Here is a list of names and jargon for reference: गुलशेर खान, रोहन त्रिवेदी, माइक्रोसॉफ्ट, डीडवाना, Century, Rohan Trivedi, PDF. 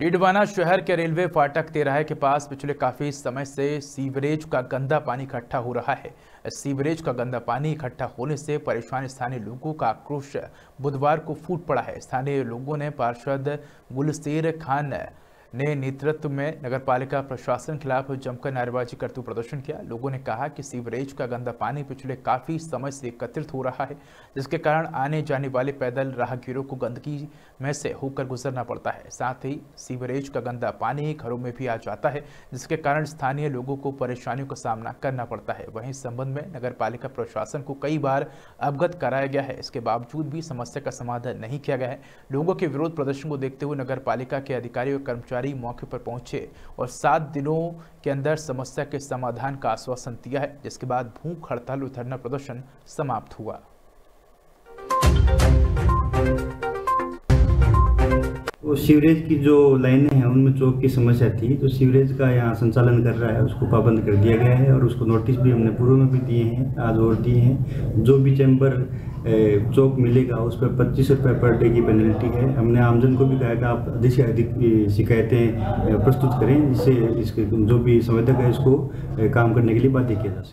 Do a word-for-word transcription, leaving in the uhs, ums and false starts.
डीडवाना शहर के रेलवे फाटक तेरह के पास पिछले काफी समय से सीवरेज का गंदा पानी इकट्ठा हो रहा है। सीवरेज का गंदा पानी इकट्ठा होने से परेशान स्थानीय लोगों का आक्रोश बुधवार को फूट पड़ा है। स्थानीय लोगों ने पार्षद गुलशेर खान ने नेतृत्व में नगरपालिका प्रशासन के खिलाफ जमकर नारेबाजी करते हुए प्रदर्शन किया। लोगों ने कहा कि सीवरेज का गंदा पानी पिछले काफ़ी समय से एकत्रित हो रहा है, जिसके कारण आने जाने वाले पैदल राहगीरों को गंदगी में से होकर गुजरना पड़ता है। साथ ही सीवरेज का गंदा पानी घरों में भी आ जाता है, जिसके कारण स्थानीय लोगों को परेशानियों का सामना करना पड़ता है। वहीं इस संबंध में नगरपालिका प्रशासन को कई बार अवगत कराया गया है, इसके बावजूद भी समस्या का समाधान नहीं किया गया है। लोगों के विरोध प्रदर्शन को देखते हुए नगरपालिका के अधिकारी और कर्मचारी मौके पर पहुंचे और सात दिनों के अंदर समस्या के समाधान का आश्वासन दिया है, जिसके बाद भूख हड़ताल और धरना प्रदर्शन समाप्त हुआ। वो सीवरेज की जो लाइनें हैं उनमें चौक की समस्या थी, तो सीवरेज का यहाँ संचालन कर रहा है उसको पाबंद कर दिया गया है और उसको नोटिस भी हमने पूर्व में भी दिए हैं, आज और दिए हैं। जो भी चैम्बर चौक मिलेगा उस पर पच्चीस रुपये पर डे की पेनल्टी है। हमने आमजन को भी कहा कि आप अधिक से अधिक शिकायतें प्रस्तुत करें, जिससे इसके जो भी संवेदक है इसको काम करने के लिए बाध्य किया जा सके।